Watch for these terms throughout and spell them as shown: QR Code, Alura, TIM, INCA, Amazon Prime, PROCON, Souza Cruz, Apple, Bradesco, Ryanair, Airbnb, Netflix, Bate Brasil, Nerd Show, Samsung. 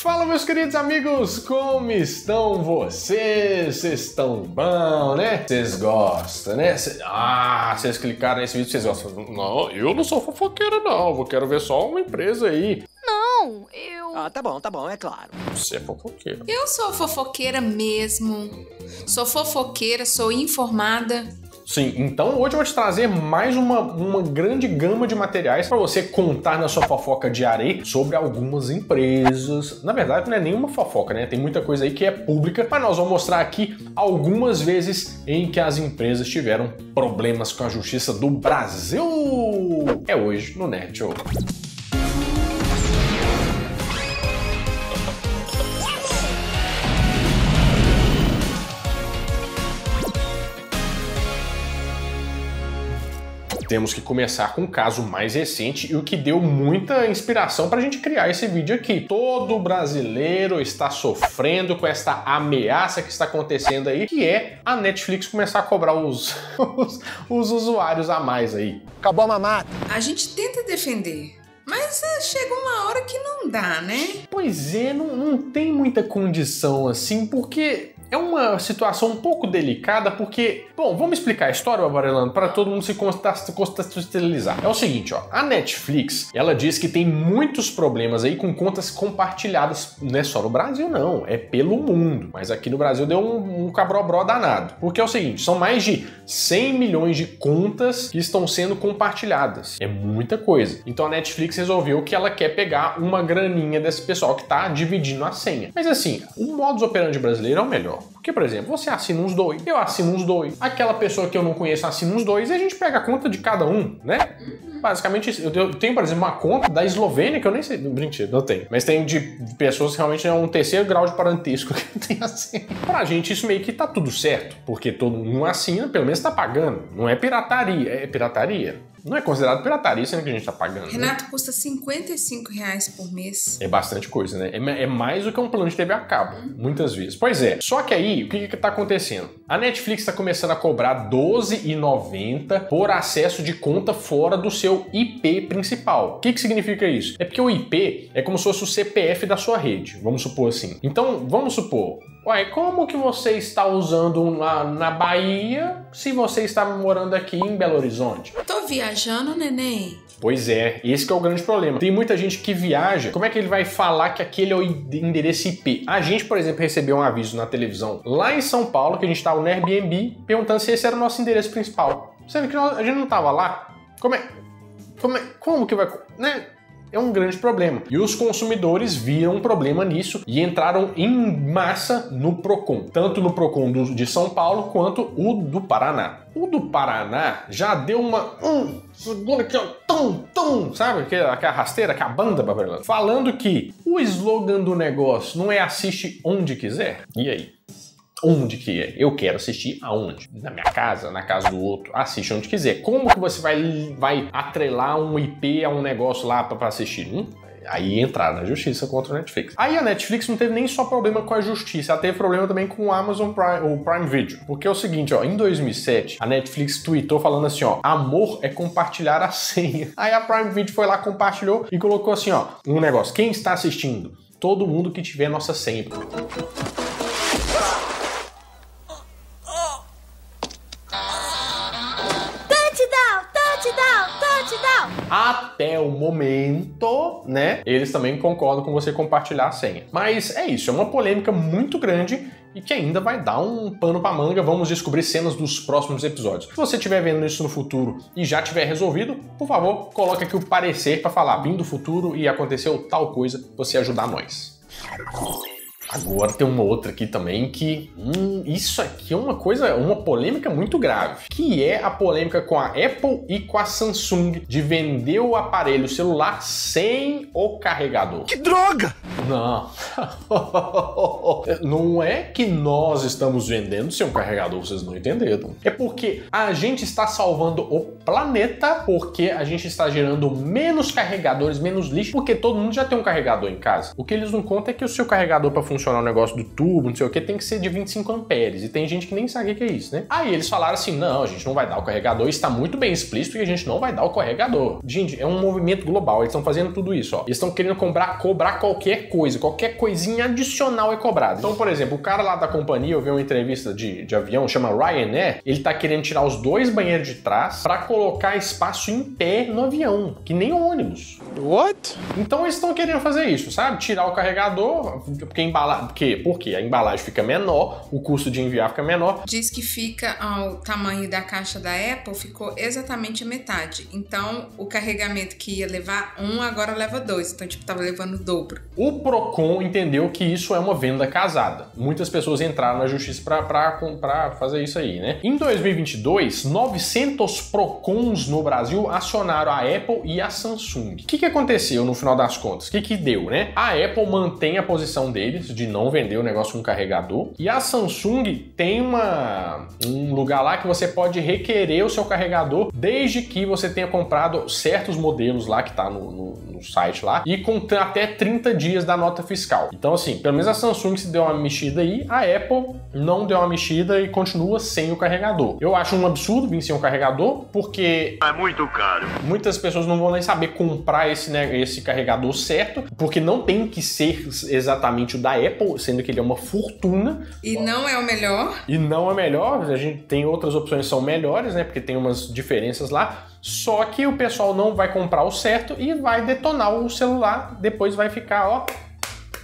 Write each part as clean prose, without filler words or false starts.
Fala, meus queridos amigos, como estão vocês? Vocês estão bom, né? Vocês gostam, né? Vocês clicaram nesse vídeo, vocês gostam. Não, eu não sou fofoqueiro, não. Eu quero ver só uma empresa aí. Não, eu... Ah, tá bom, é claro. Você é fofoqueira. Eu sou fofoqueira mesmo. Sou fofoqueira, sou informada. Sim, então hoje eu vou te trazer mais uma grande gama de materiais para você contar na sua fofoca diária aí sobre algumas empresas. Na verdade, não é nenhuma fofoca, né? Tem muita coisa aí que é pública, mas nós vamos mostrar aqui algumas vezes em que as empresas tiveram problemas com a justiça do Brasil. É hoje no Nerd Show. Temos que começar com um caso mais recente e o que deu muita inspiração para a gente criar esse vídeo aqui. Todo brasileiro está sofrendo com esta ameaça que está acontecendo aí, que é a Netflix começar a cobrar os usuários a mais aí. Acabou a mamata. A gente tenta defender, mas chega uma hora que não dá, né? Pois é, não tem muita condição assim, porque... é uma situação um pouco delicada porque... Bom, vamos explicar a história, Barbarelando, para todo mundo se contextualizar. É o seguinte, ó. A Netflix, ela diz que tem muitos problemas aí com contas compartilhadas. Não é só no Brasil, não. É pelo mundo. Mas aqui no Brasil deu um cabrobró danado. Porque é o seguinte, são mais de 100 milhões de contas que estão sendo compartilhadas. É muita coisa. Então a Netflix resolveu que ela quer pegar uma graninha desse pessoal que tá dividindo a senha. Mas assim, o modus operandi brasileiro é o melhor. Porque, por exemplo, você assina uns dois, eu assino uns dois, aquela pessoa que eu não conheço assina uns dois, e a gente pega a conta de cada um, né? Basicamente, eu tenho, por exemplo, uma conta da Eslovênia, que eu nem sei, mentira, não tenho, mas tem de pessoas que realmente é um terceiro grau de parentesco que tem assim. Pra gente, isso meio que tá tudo certo, porque todo mundo assina, pelo menos tá pagando. Não é pirataria, é pirataria. Não é considerado pirataria, sendo que a gente tá pagando. Renato, né? Custa R$55 por mês. É bastante coisa, né? É mais do que um plano de TV a cabo, muitas vezes. Pois é. Só que aí, o que que tá acontecendo? A Netflix tá começando a cobrar R$12,90 por acesso de conta fora do seu IP principal. O que que significa isso? É porque o IP é como se fosse o CPF da sua rede, vamos supor assim. Então, vamos supor... Ué, como que você está usando na Bahia se você está morando aqui em Belo Horizonte? Tô viajando, neném. Pois é, esse que é o grande problema. Tem muita gente que viaja, como é que ele vai falar que aquele é o endereço IP? A gente, por exemplo, recebeu um aviso na televisão lá em São Paulo, que a gente estava no Airbnb, perguntando se esse era o nosso endereço principal. Sendo que a gente não estava lá. Como que vai... né? É um grande problema. E os consumidores viram um problema nisso e entraram em massa no PROCON. Tanto no PROCON de São Paulo quanto o do Paraná. O do Paraná já deu uma... segura aqui, ó, tum, sabe? Aquela rasteira, aquela banda, Barbarelando. Falando que o slogan do negócio não é assiste onde quiser. E aí? Onde que é? Eu quero assistir aonde? Na minha casa, na casa do outro, assiste onde quiser. Como que você vai atrelar um IP a um negócio lá para assistir? Aí entrar na justiça contra a Netflix. Aí a Netflix não teve nem só problema com a justiça, ela teve problema também com o Amazon Prime, o Prime Video. Porque é o seguinte, ó, em 2007, a Netflix tweetou falando assim, ó, amor é compartilhar a senha. Aí a Prime Video foi lá, compartilhou e colocou assim, ó, um negócio, quem está assistindo? Todo mundo que tiver nossa senha. Até o momento, né? Eles também concordam com você compartilhar a senha. Mas é isso, é uma polêmica muito grande e que ainda vai dar um pano pra manga. Vamos descobrir cenas dos próximos episódios. Se você estiver vendo isso no futuro e já tiver resolvido, por favor, coloca aqui o parecer pra falar bem do futuro e aconteceu tal coisa, você ajudar nós. Agora tem uma outra aqui também que... isso aqui é uma polêmica muito grave. Que é a polêmica com a Apple e com a Samsung de vender o aparelho celular sem o carregador. Que droga! Não. Não é que nós estamos vendendo sem um carregador, vocês não entenderam. É porque a gente está salvando o planeta, porque a gente está gerando menos carregadores, menos lixo, porque todo mundo já tem um carregador em casa. O que eles não contam é que o seu carregador para funcionar o negócio do tubo, não sei o que, tem que ser de 25 amperes, e tem gente que nem sabe o que é isso, né? Aí eles falaram assim, não, a gente não vai dar o carregador, está muito bem explícito que a gente não vai dar o carregador. Gente, é um movimento global, eles estão fazendo tudo isso, ó. Eles estão querendo cobrar qualquer coisinha adicional é cobrada. Então, por exemplo, o cara lá da companhia, eu vi uma entrevista de avião, chama Ryanair, ele tá querendo tirar os dois banheiros de trás para colocar espaço em pé no avião, que nem um ônibus. What? Então eles estão querendo fazer isso, sabe? Tirar o carregador, porque a embalagem fica menor, o custo de enviar fica menor. Diz que fica ao tamanho da caixa da Apple, ficou exatamente a metade. Então, o carregamento que ia levar um, agora leva dois. Então, tipo, tava levando o dobro. O PROCON entendeu que isso é uma venda casada. Muitas pessoas entraram na justiça pra fazer isso aí, né? Em 2022, 900 PROCONs no Brasil acionaram a Apple e a Samsung. O que aconteceu no final das contas? O que deu, né? A Apple mantém a posição deles de não vender o negócio com carregador e a Samsung tem um lugar lá que você pode requerer o seu carregador desde que você tenha comprado certos modelos lá que tá no site lá e com até 30 dias da nota fiscal. Então assim, pelo menos a Samsung se deu uma mexida aí, a Apple não deu uma mexida e continua sem o carregador. Eu acho um absurdo vir sem o carregador porque é muito caro. Muitas pessoas não vão nem saber comprar esse carregador certo, porque não tem que ser exatamente o da Apple, sendo que ele é uma fortuna. E não é o melhor. E não é melhor, a gente tem outras opções que são melhores, né? Porque tem umas diferenças lá. Só que o pessoal não vai comprar o certo e vai detonar o celular, depois vai ficar, ó...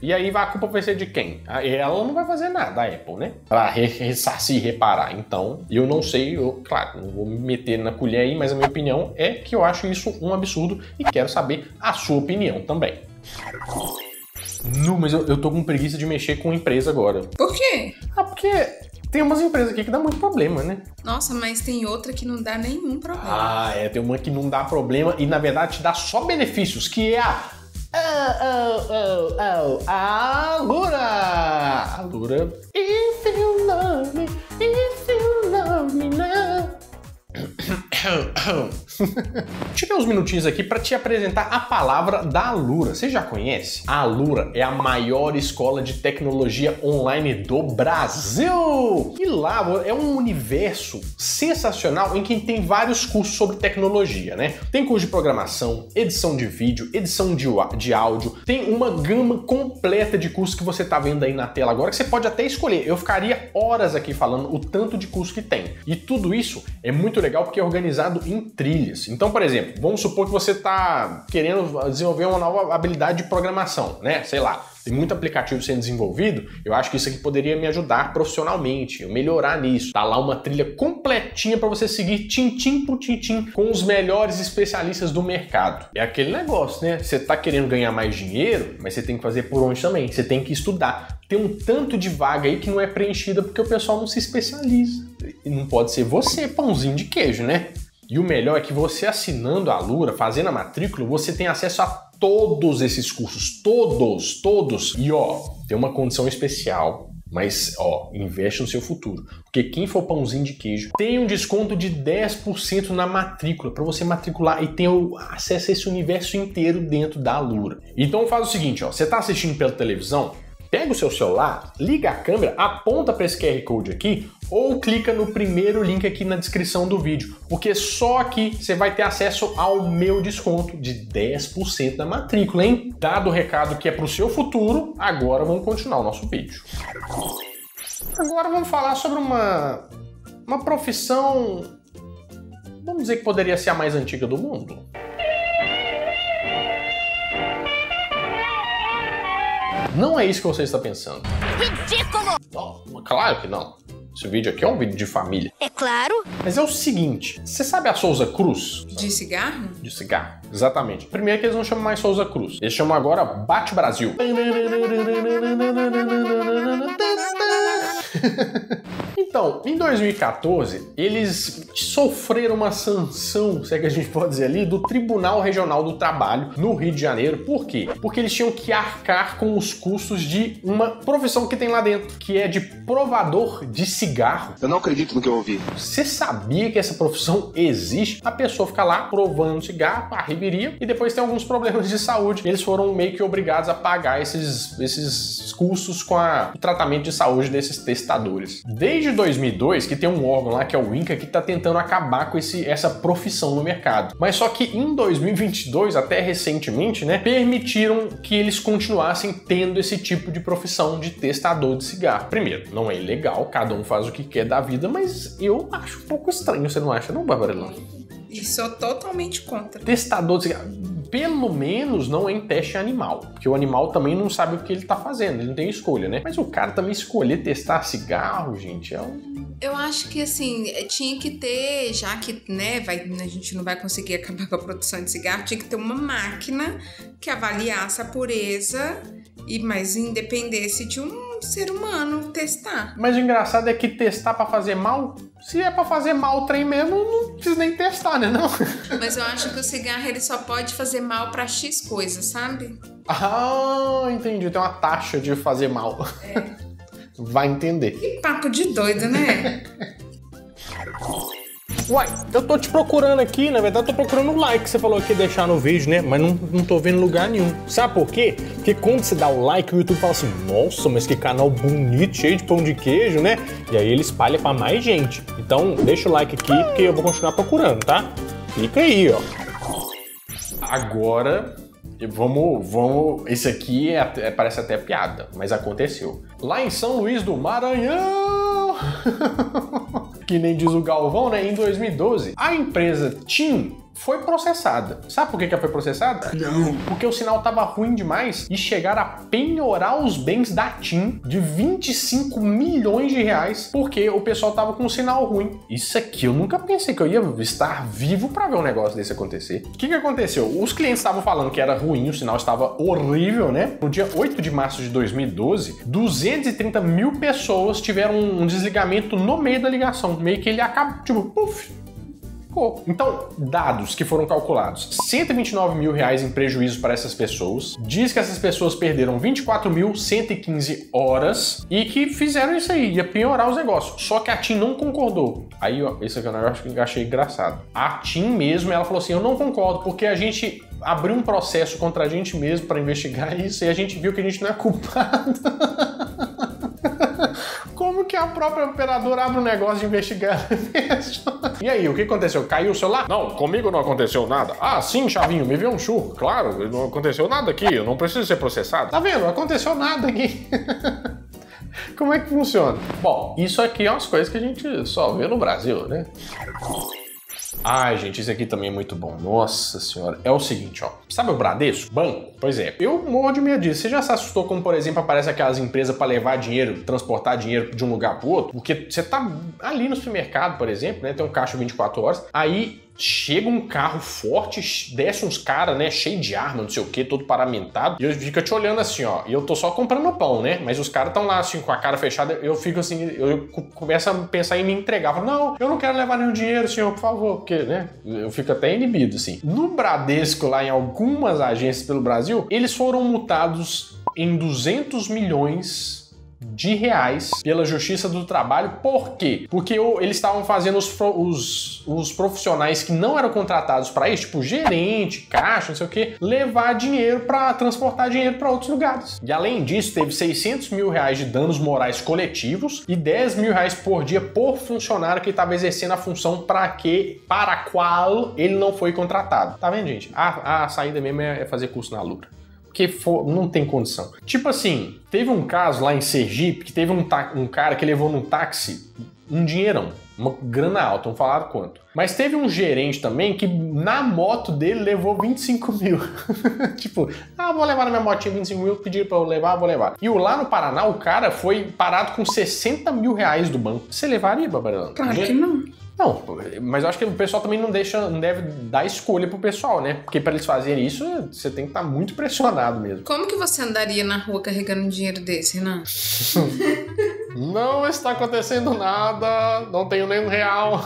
E aí a culpa vai ser de quem? Ela não vai fazer nada, a Apple, né? Pra ressarcir e reparar. Então, eu não sei, claro, não vou me meter na colher aí, mas a minha opinião é que eu acho isso um absurdo e quero saber a sua opinião também. Não, mas eu tô com preguiça de mexer com empresa agora. Por quê? Ah, porque... tem umas empresas aqui que dá muito problema, né? Nossa, mas tem outra que não dá nenhum problema. Ah, é, tem uma que não dá problema e, na verdade, te dá só benefícios, que é a... Alura! Alura... If you love me, if you love me now... Tive uns minutinhos aqui para te apresentar a palavra da Alura. Você já conhece? A Alura é a maior escola de tecnologia online do Brasil! E lá é um universo sensacional em que tem vários cursos sobre tecnologia, né? Tem curso de programação, edição de vídeo, edição de áudio, tem uma gama completa de cursos que você tá vendo aí na tela agora, que você pode até escolher. Eu ficaria horas aqui falando o tanto de curso que tem. E tudo isso é muito legal porque é organizado em trilhas. Então, por exemplo, vamos supor que você está querendo desenvolver uma nova habilidade de programação, né? Sei lá, tem muito aplicativo sendo desenvolvido, eu acho que isso aqui poderia me ajudar profissionalmente, eu melhorar nisso. Tá lá uma trilha completinha para você seguir tintim por tintim com os melhores especialistas do mercado. É aquele negócio, né? Você tá querendo ganhar mais dinheiro, mas você tem que fazer por onde também, você tem que estudar. Tem um tanto de vaga aí que não é preenchida porque o pessoal não se especializa. E não pode ser você, pãozinho de queijo, né? E o melhor é que você assinando a Alura, fazendo a matrícula, você tem acesso a todos esses cursos, todos. E ó, tem uma condição especial, mas ó, investe no seu futuro. Porque quem for pãozinho de queijo tem um desconto de 10% na matrícula, para você matricular e ter acesso a esse universo inteiro dentro da Alura. Então faz o seguinte, ó, você tá assistindo pela televisão, pega o seu celular, liga a câmera, aponta para esse QR Code aqui ou clica no primeiro link aqui na descrição do vídeo, porque só aqui você vai ter acesso ao meu desconto de 10% da matrícula, hein? Dado o recado que é para o seu futuro, agora vamos continuar o nosso vídeo. Agora vamos falar sobre uma profissão, vamos dizer que poderia ser a mais antiga do mundo. Não é isso que você está pensando. Ridículo! Oh, claro que não. Esse vídeo aqui é um vídeo de família. É claro. Mas é o seguinte, você sabe a Souza Cruz? De cigarro? De cigarro, exatamente. Primeiro que eles não chamam mais Souza Cruz. Eles chamam agora Bate Brasil. Então, em 2014, eles sofreram uma sanção, se é que a gente pode dizer ali, do Tribunal Regional do Trabalho no Rio de Janeiro. Por quê? Porque eles tinham que arcar com os custos de uma profissão que tem lá dentro, que é de provador de cigarro. Eu não acredito no que eu ouvi. Você sabia que essa profissão existe? A pessoa fica lá provando cigarro, arribiria, e depois tem alguns problemas de saúde. Eles foram meio que obrigados a pagar esses custos com o tratamento de saúde desses testes entrevistadores. Desde 2002 que tem um órgão lá que é o INCA que está tentando acabar com essa profissão no mercado. Mas só que em 2022, até recentemente, né, permitiram que eles continuassem tendo esse tipo de profissão de testador de cigarro. Primeiro, não é ilegal, cada um faz o que quer da vida, mas eu acho um pouco estranho, você não acha não, Barbarella? Isso é totalmente contra. Testador de cigarro. Pelo menos não é em teste animal, porque o animal também não sabe o que ele tá fazendo, ele não tem escolha, né? Mas o cara também escolher testar cigarro, gente, é um... Eu acho que, assim, tinha que ter, já que, né, a gente não vai conseguir acabar com a produção de cigarro, tinha que ter uma máquina que avaliasse a pureza e mais independesse de um ser humano testar. Mas o engraçado é que testar pra fazer mal... Se é pra fazer mal o trem mesmo, não precisa nem testar, né, não? Mas eu acho que o cigarro, ele só pode fazer mal pra X coisa, sabe? Ah, entendi. Tem uma taxa de fazer mal. É. Vai entender. Que papo de doido, né? Uai, eu tô te procurando aqui, na verdade eu tô procurando um like que você falou que ia deixar no vídeo, né? Mas não tô vendo lugar nenhum. Sabe por quê? Porque quando você dá o like, o YouTube fala assim, nossa, mas que canal bonito, cheio de pão de queijo, né? E aí ele espalha pra mais gente. Então deixa o like aqui, porque eu vou continuar procurando, tá? Fica aí, ó. Agora... Vamos... Esse aqui parece até piada, mas aconteceu. Lá em São Luís do Maranhão... que nem diz o Galvão, né? Em 2012, a empresa TIM foi processada. Sabe por que ela foi processada? Não. Porque o sinal tava ruim demais e chegaram a penhorar os bens da TIM de 25 milhões de reais porque o pessoal tava com um sinal ruim. Isso aqui eu nunca pensei que eu ia estar vivo pra ver um negócio desse acontecer. O que aconteceu? Os clientes estavam falando que era ruim, o sinal estava horrível, né? No dia 8 de março de 2012, 230 mil pessoas tiveram um desligamento no meio da ligação. Meio que ele acaba, tipo, puf. Então, dados que foram calculados, 129 mil reais em prejuízo para essas pessoas, diz que essas pessoas perderam 24.115 horas e que fizeram isso aí, ia piorar os negócios, só que a TIM não concordou. Aí, ó, esse aqui é um negócio que eu achei engraçado. A TIM mesmo, ela falou assim, eu não concordo, porque a gente abriu um processo contra a gente mesmo para investigar isso e a gente viu que a gente não é culpado. Como que a própria operadora abre um negócio de investigar mesmo? E aí, o que aconteceu? Caiu o celular? Não, comigo não aconteceu nada. Ah, sim, Chavinho, me viu um churro. Claro, não aconteceu nada aqui, eu não preciso ser processado. Tá vendo? Não aconteceu nada aqui. Como é que funciona? Bom, isso aqui é umas coisas que a gente só vê no Brasil, né? Ai, gente, isso aqui também é muito bom. Nossa senhora. É o seguinte, ó. Sabe o Bradesco? Banco? Pois é. Eu morro de medo disso. Você já se assustou como, por exemplo, aparece aquelas empresas para levar dinheiro, transportar dinheiro de um lugar pro outro? Porque você tá ali no supermercado, por exemplo, né? Tem um caixa 24 horas. Aí... chega um carro forte, desce uns caras, né, cheio de arma, não sei o que, todo paramentado, e eu fico te olhando assim, ó, e eu tô só comprando pão, né, mas os caras tão lá, assim, com a cara fechada, eu fico assim, eu começo a pensar em me entregar, eu falo, não, eu não quero levar nenhum dinheiro, senhor, por favor, porque, né, eu fico até inibido, assim. No Bradesco, lá em algumas agências pelo Brasil, eles foram multados em 200 milhões... de reais pela Justiça do Trabalho. Por quê? Porque eles estavam fazendo os profissionais que não eram contratados para isso, tipo gerente, caixa, não sei o que, levar dinheiro para transportar dinheiro para outros lugares. E além disso, teve 600 mil reais de danos morais coletivos e 10 mil reais por dia por funcionário que estava exercendo a função para a qual ele não foi contratado. Tá vendo, gente? A saída mesmo é fazer curso na Alura. Porque não tem condição. Tipo assim, teve um caso lá em Sergipe que teve um cara que levou num táxi um dinheirão, uma grana alta, não falaram quanto. Mas teve um gerente também que na moto dele levou 25 mil. Tipo, ah, vou levar na minha motinha 25 mil, pediram pra eu levar, vou levar. E lá no Paraná, o cara foi parado com 60 mil reais do banco. Você levaria, Barbarella? Claro que não. Não, mas eu acho que o pessoal também não deve dar escolha pro pessoal, né? Porque pra eles fazerem isso, você tem que estar muito pressionado mesmo. Como que você andaria na rua carregando um dinheiro desse, Renan? Não está acontecendo nada, não tenho nem um real.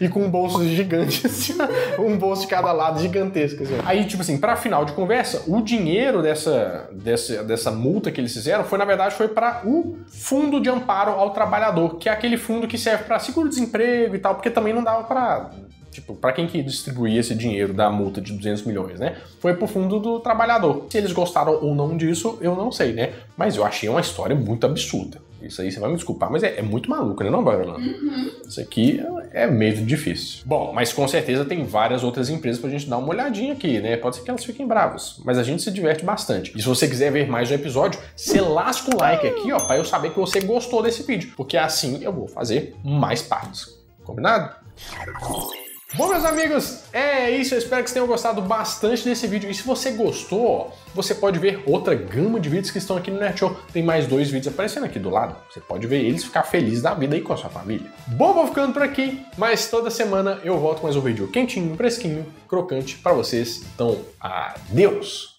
E com um bolso gigante, assim, um bolso de cada lado gigantesco. Assim. Aí, tipo assim, pra final de conversa, o dinheiro dessa multa que eles fizeram foi, na verdade, foi pra o Fundo de Amparo ao Trabalhador, que é aquele fundo que serve pra seguro-desemprego e tal, porque também não dava pra... Tipo, pra quem que distribuía esse dinheiro da multa de 200 milhões, né? Foi pro Fundo do Trabalhador. Se eles gostaram ou não disso, eu não sei, né? Mas eu achei uma história muito absurda. Isso aí você vai me desculpar, mas é muito maluco, né, não, Barolanda? Uhum. Isso aqui é meio difícil. Bom, mas com certeza tem várias outras empresas pra gente dar uma olhadinha aqui, né? Pode ser que elas fiquem bravas, mas a gente se diverte bastante. E se você quiser ver mais um episódio, você lasca o like aqui, ó, pra eu saber que você gostou desse vídeo, porque assim eu vou fazer mais partes. Combinado? Bom, meus amigos, é isso. Eu espero que vocês tenham gostado bastante desse vídeo. E se você gostou, você pode ver outra gama de vídeos que estão aqui no Nerd Show. Tem mais 2 vídeos aparecendo aqui do lado. Você pode ver eles, ficar feliz da vida aí com a sua família. Bom, vou ficando por aqui, mas toda semana eu volto com mais um vídeo quentinho, fresquinho, crocante pra vocês. Então, adeus!